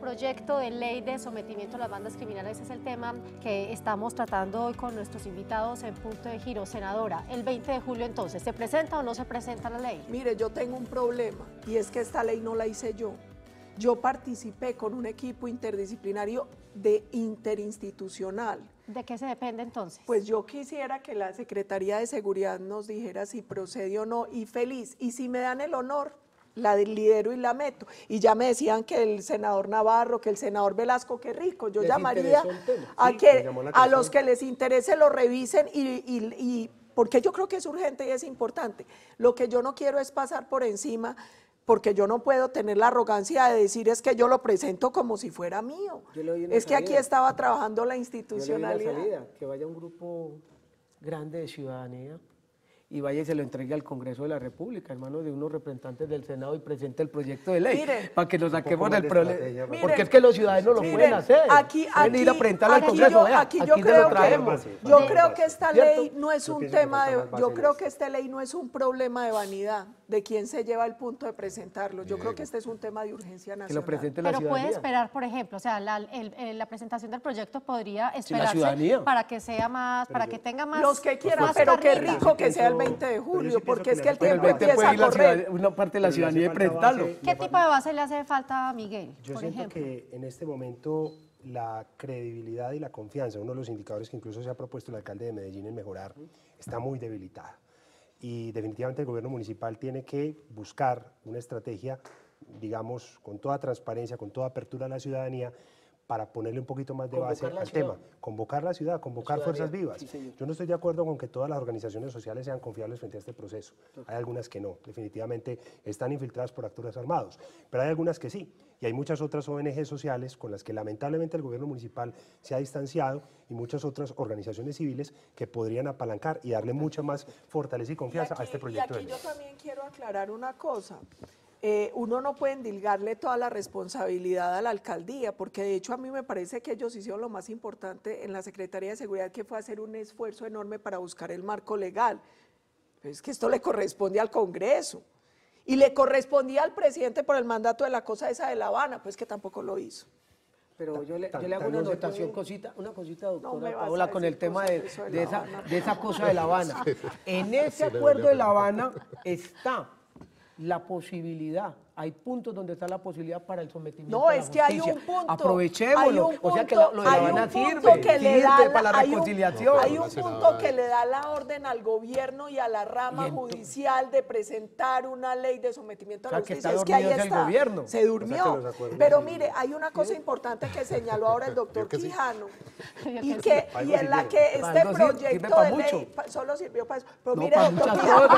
Proyecto de ley de sometimiento a las bandas criminales es el tema que estamos tratando hoy con nuestros invitados en Punto de Giro. Senadora, el 20 de julio entonces, ¿se presenta o no se presenta la ley? Mire, yo tengo un problema y es que esta ley no la hice yo. Yo participé con un equipo interdisciplinario interinstitucional. ¿De qué se depende entonces? Pues yo quisiera que la Secretaría de Seguridad nos dijera si procede o no, y feliz, y si me dan el honor, la lidero y la meto. Y ya me decían que el senador Navarro, que el senador Velasco, qué rico. Yo llamaría a que a los que les interese lo revisen y porque yo creo que es urgente y es importante. Lo que yo no quiero es pasar por encima, porque yo no puedo tener la arrogancia de decir es que yo lo presento como si fuera mío. Es que aquí estaba trabajando la institucionalidad. Que vaya un grupo grande de ciudadanía y vaya y se lo entregue al Congreso de la República, hermano, de unos representantes del Senado, y presente el proyecto de ley, miren, para que nos saquemos del problema, porque es que los ciudadanos lo pueden hacer, pueden ir a presentarla al Congreso. Yo creo que esta ley no es un tema de, yo creo que esta ley no es un problema de vanidad, de quién se lleva el punto de presentarlo. Yo creo que este es un tema de urgencia nacional. Que lo presente la ciudadanía. Pero puede esperar, por ejemplo, o sea, la presentación del proyecto podría esperarse para que sea más, para que tenga más. Los que quieran, pero qué rico que sea el 20 de julio, porque es que el tiempo empieza a correr. Una parte de la ciudadanía y presentarlo. ¿Qué tipo de base le hace falta a Miguel? Yo siento que en este momento la credibilidad y la confianza, uno de los indicadores que incluso se ha propuesto el alcalde de Medellín en mejorar, está muy debilitada. Y definitivamente el gobierno municipal tiene que buscar una estrategia, digamos, con toda transparencia, con toda apertura a la ciudadanía, para ponerle un poquito más de base al tema, convocar la ciudad, convocar fuerzas vivas. Sí, yo no estoy de acuerdo con que todas las organizaciones sociales sean confiables frente a este proceso. Hay algunas que no, definitivamente están infiltradas por actores armados, pero hay algunas que sí, y hay muchas otras ONG sociales con las que lamentablemente el gobierno municipal se ha distanciado, y muchas otras organizaciones civiles que podrían apalancar y darle mucha más fortaleza y confianza a este proyecto de ley. Y aquí yo también quiero aclarar una cosa. Uno no puede endilgarle toda la responsabilidad a la alcaldía, porque de hecho a mí me parece que ellos hicieron lo más importante en la Secretaría de Seguridad, que fue hacer un esfuerzo enorme para buscar el marco legal. Pero es que esto le corresponde al Congreso y le correspondía al presidente por el mandato de la cosa esa de La Habana, pues que tampoco lo hizo. Pero yo le hago una anotación, una cosita, doctora Paola, con el tema de esa cosa de La Habana. En ese acuerdo de La Habana está la posibilidad, hay puntos donde está la posibilidad para el sometimiento. No, es que hay un punto. Aprovechémoslo. O sea que lo de La Habana sirve para la reconciliación. Hay un punto que le da la orden al gobierno y a la rama judicial de presentar una ley de sometimiento a la justicia. Es que ahí está. Se durmió. Pero mire, hay una cosa importante que señaló ahora el doctor Quijano, y en la que este proyecto de ley solo sirvió para eso. Pero mire, doctor Quijano,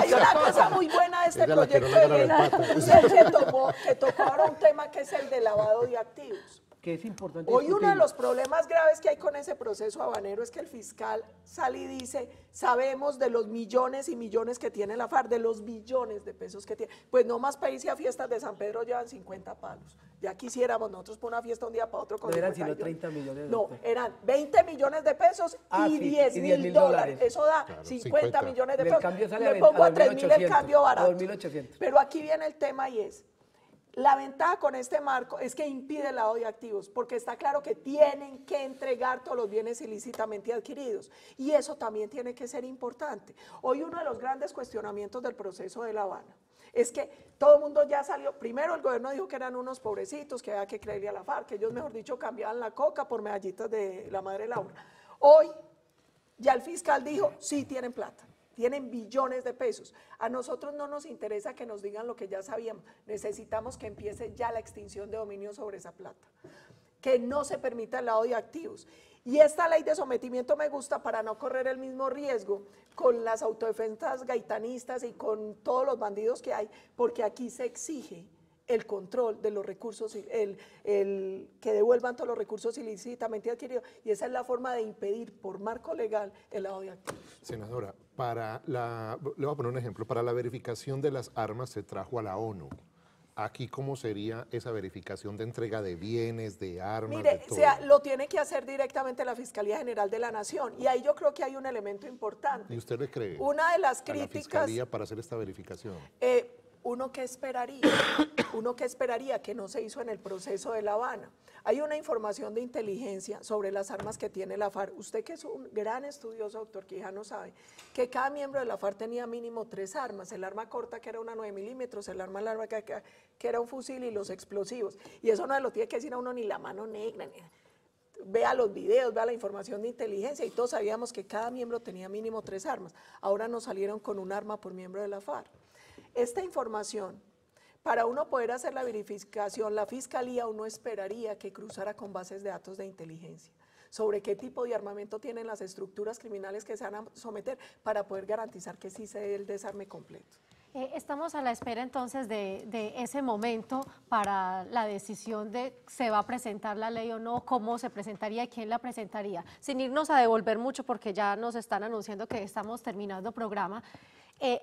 hay una cosa muy buena de este proyecto que tocó ahora un tema que es el de lavado de activos, que es importante hoy discutir. Uno de los problemas graves que hay con ese proceso habanero es que el fiscal sale y dice, sabemos de los millones y millones que tiene la FARC, de los billones de pesos que tiene, pues no más país y a fiestas de San Pedro llevan 50 palos, ya quisiéramos nosotros por una fiesta un día para otro. Con no eran sino 30 millones. No, eran 20 millones de pesos y 10 mil dólares. Eso da claro, 50 millones de pesos. Le pongo a 3 mil el cambio barato. Pero aquí viene el tema y es, la ventaja con este marco es que impide el lavado de activos, porque está claro que tienen que entregar todos los bienes ilícitamente adquiridos, y eso también tiene que ser importante. Hoy uno de los grandes cuestionamientos del proceso de La Habana es que todo el mundo ya salió, primero el gobierno dijo que eran unos pobrecitos, que había que creerle a la FARC, que ellos mejor dicho cambiaban la coca por medallitas de la madre Laura. Hoy ya el fiscal dijo, sí tienen plata. Tienen billones de pesos. A nosotros no nos interesa que nos digan lo que ya sabíamos. Necesitamos que empiece ya la extinción de dominio sobre esa plata. Que no se permita el lavado de activos. Y esta ley de sometimiento me gusta para no correr el mismo riesgo con las autodefensas gaitanistas y con todos los bandidos que hay, porque aquí se exige el control de los recursos, el que devuelvan todos los recursos ilícitamente adquiridos, y esa es la forma de impedir por marco legal el lavado de activos. Senadora, le voy a poner un ejemplo, para la verificación de las armas se trajo a la ONU. Aquí, ¿cómo sería esa verificación de entrega de bienes, de armas? Mire, de todo? Lo tiene que hacer directamente la Fiscalía General de la Nación, y ahí yo creo que hay un elemento importante. ¿Y usted le cree? Una de las críticas... ¿A la Fiscalía para hacer esta verificación? ¿Uno qué esperaría? Uno qué esperaría que no se hizo en el proceso de La Habana. Hay una información de inteligencia sobre las armas que tiene la FARC. Usted, que es un gran estudioso, doctor Quijano, sabe que cada miembro de la FARC tenía mínimo 3 armas. El arma corta, que era una 9 milímetros, el arma larga, que era un fusil, y los explosivos. Y eso no lo tiene que decir a uno ni la mano negra, ni... Vea los videos, vea la información de inteligencia, y todos sabíamos que cada miembro tenía mínimo 3 armas. Ahora nos salieron con un arma por miembro de la FARC. Esta información, para uno poder hacer la verificación, la Fiscalía uno esperaría que cruzara con bases de datos de inteligencia sobre qué tipo de armamento tienen las estructuras criminales que se van a someter, para poder garantizar que sí se dé el desarme completo. Estamos a la espera entonces de ese momento para la decisión de se va a presentar la ley o no, cómo se presentaría y quién la presentaría. Sin irnos a devolver mucho, porque ya nos están anunciando que estamos terminando programa.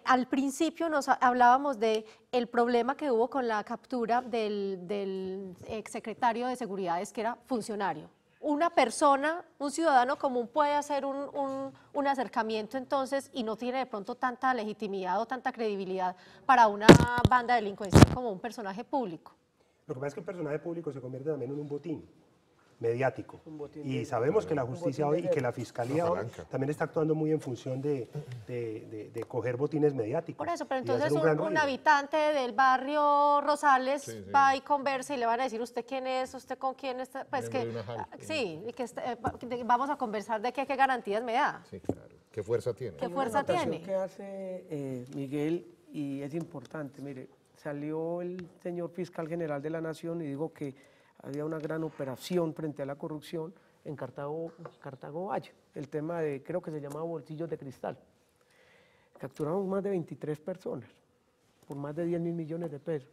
Al principio nos hablábamos del problema que hubo con la captura del exsecretario de Seguridad, que era funcionario. Una persona, un ciudadano común, puede hacer un acercamiento entonces, y no tiene de pronto tanta legitimidad o tanta credibilidad para una banda delincuencial como un personaje público. Lo que pasa es que el personaje público se convierte también en un botín mediático, y sabemos que la justicia hoy y que la fiscalía hoy también está actuando muy en función de coger botines mediáticos. Por eso, pero entonces un habitante del barrio Rosales va y conversa, y le van a decir: ¿usted quién es? ¿Usted con quién está? Pues vamos a conversar de qué garantías me da. Sí, claro. ¿Qué fuerza tiene? ¿Qué fuerza tiene? ¿Qué hace Miguel? Y es importante, mire, salió el señor fiscal general de la Nación y dijo que había una gran operación frente a la corrupción en Cartago Valle, el tema de, creo que se llamaba Bolsillos de Cristal. Capturamos más de 23 personas por más de 10.000 millones de pesos.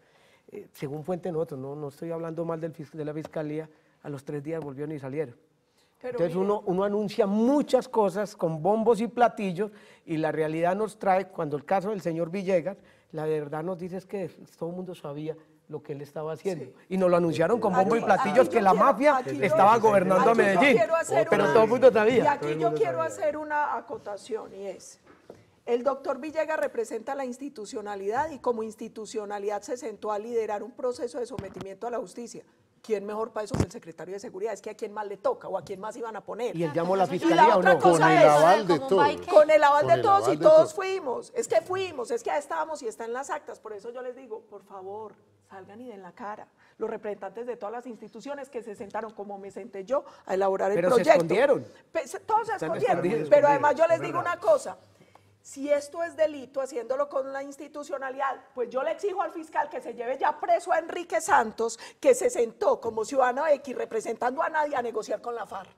Según fuente nosotros, no estoy hablando mal de la Fiscalía, a los 3 días volvieron y salieron. Pero entonces uno anuncia muchas cosas con bombos y platillos, y la realidad nos trae, cuando el caso del señor Villegas, la verdad nos dice es que todo el mundo sabía lo que él estaba haciendo, y nos lo anunciaron con bombo y platillos que la mafia estaba gobernando a Medellín, pero todo el mundo sabía. Y aquí yo quiero hacer una acotación, y es, el doctor Villegas representa la institucionalidad, y como institucionalidad se sentó a liderar un proceso de sometimiento a la justicia. ¿Quién mejor para eso que el secretario de Seguridad? Es que a quién más le toca, o a quién más iban a poner. Y él llamó a la Fiscalía, ¿o no? Con el aval de todos. Con el aval de todos, y todos fuimos. Es que fuimos, es que ahí estábamos, y está en las actas. Por eso yo les digo, por favor, salgan y den la cara. Los representantes de todas las instituciones que se sentaron, como me senté yo, a elaborar el proyecto. Pero se escondieron. Todos se escondieron. Pero además yo les digo una cosa. Si esto es delito, haciéndolo con la institucionalidad, pues yo le exijo al fiscal que se lleve ya preso a Enrique Santos, que se sentó como ciudadano X representando a nadie a negociar con la FARC,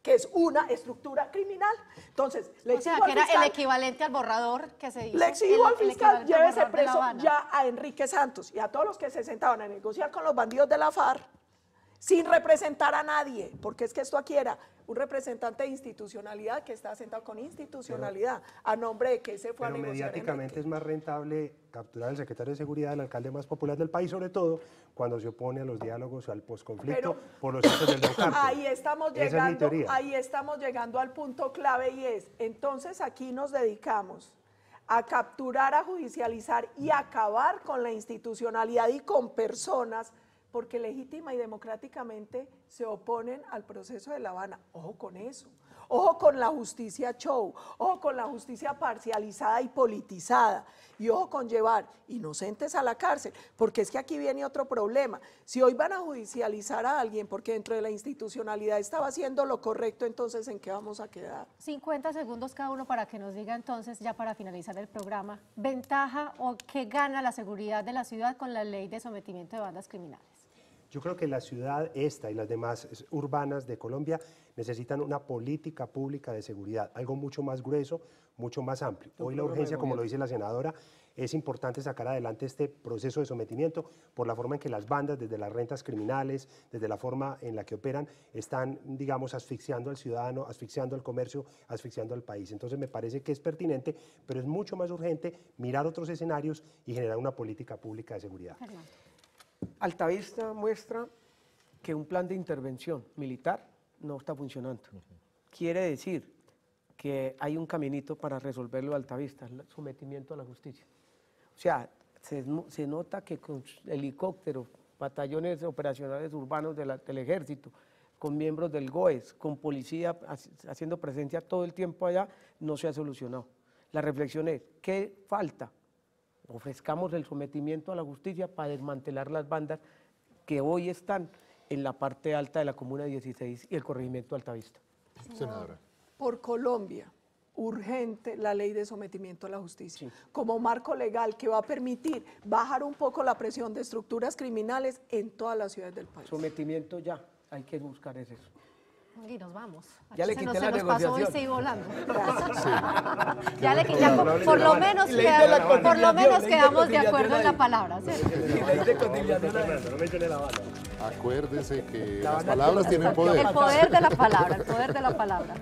que es una estructura criminal. Entonces, le exijo al fiscal... O sea, que era el equivalente al borrador que se hizo. Le exijo al fiscal, llévese preso ya a Enrique Santos y a todos los que se sentaban a negociar con los bandidos de la FARC, sin representar a nadie, porque es que esto aquí era un representante de institucionalidad que está sentado con institucionalidad, a nombre de que se fue a negociar. Mediáticamente es más rentable capturar al secretario de Seguridad, al alcalde más popular del país, sobre todo cuando se opone a los diálogos, al posconflicto, por los hechos del descarte. Ahí estamos llegando al punto clave, y es, entonces aquí nos dedicamos a capturar, a judicializar y a acabar con la institucionalidad y con personas porque legítima y democráticamente se oponen al proceso de La Habana. Ojo con eso, ojo con la justicia show, ojo con la justicia parcializada y politizada, y ojo con llevar inocentes a la cárcel, porque es que aquí viene otro problema. Si hoy van a judicializar a alguien porque dentro de la institucionalidad estaba haciendo lo correcto, entonces ¿en qué vamos a quedar? 50 segundos cada uno para que nos diga entonces, ya para finalizar el programa, ventaja o qué gana la seguridad de la ciudad con la ley de sometimiento de bandas criminales. Yo creo que la ciudad esta y las demás urbanas de Colombia necesitan una política pública de seguridad, algo mucho más grueso, mucho más amplio. Hoy la urgencia, como lo dice la senadora, es importante sacar adelante este proceso de sometimiento por la forma en que las bandas, desde las rentas criminales, desde la forma en la que operan, están, digamos, asfixiando al ciudadano, asfixiando al comercio, asfixiando al país. Entonces me parece que es pertinente, pero es mucho más urgente mirar otros escenarios y generar una política pública de seguridad. Fernando. Altavista muestra que un plan de intervención militar no está funcionando. Quiere decir que hay un caminito para resolverlo de Altavista, el sometimiento a la justicia. O sea, se nota que con helicópteros, batallones operacionales urbanos del ejército, con miembros del GOES, con policía haciendo presencia todo el tiempo allá, no se ha solucionado. La reflexión es, ¿qué falta? Ofrezcamos el sometimiento a la justicia para desmantelar las bandas que hoy están en la parte alta de la Comuna 16 y el corregimiento Altavista. Senadora. Por Colombia, urgente la ley de sometimiento a la justicia, sí, como marco legal que va a permitir bajar un poco la presión de estructuras criminales en todas las ciudades del país. Sometimiento ya, hay que buscar eso. Y nos vamos. Aquí ya le quité la negociación. Pasó y seguí volando. Sí. Ya le quité, por lo menos quedamos de acuerdo en la palabra. Acuérdense que las palabras tienen poder. El poder de la palabra, el poder de la palabra.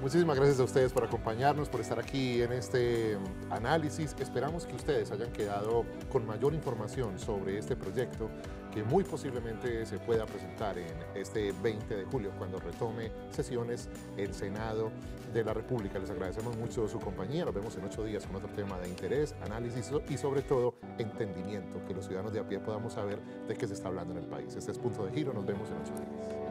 Muchísimas gracias a ustedes por acompañarnos, por estar aquí en este análisis. Esperamos que ustedes hayan quedado con mayor información sobre este proyecto que muy posiblemente se pueda presentar en este 20 de julio cuando retome sesiones el Senado de la República. Les agradecemos mucho su compañía, nos vemos en 8 días con otro tema de interés, análisis y sobre todo entendimiento, que los ciudadanos de a pie podamos saber de qué se está hablando en el país. Este es Punto de Giro, nos vemos en 8 días.